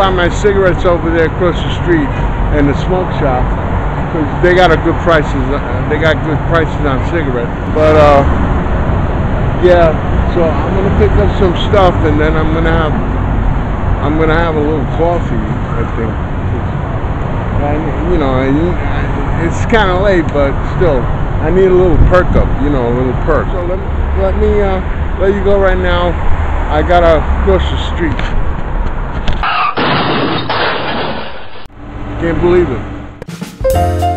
buy my cigarettes over there across the street in the smoke shop, because they got a good prices. They got good prices on cigarettes. But yeah, so I'm gonna pick up some stuff, and then I'm gonna have a little coffee, I think. And, you know, it's kind of late, but still, I need a little perk up. You know, a little perk. So let you go right now. I gotta cross the street. Can't believe it.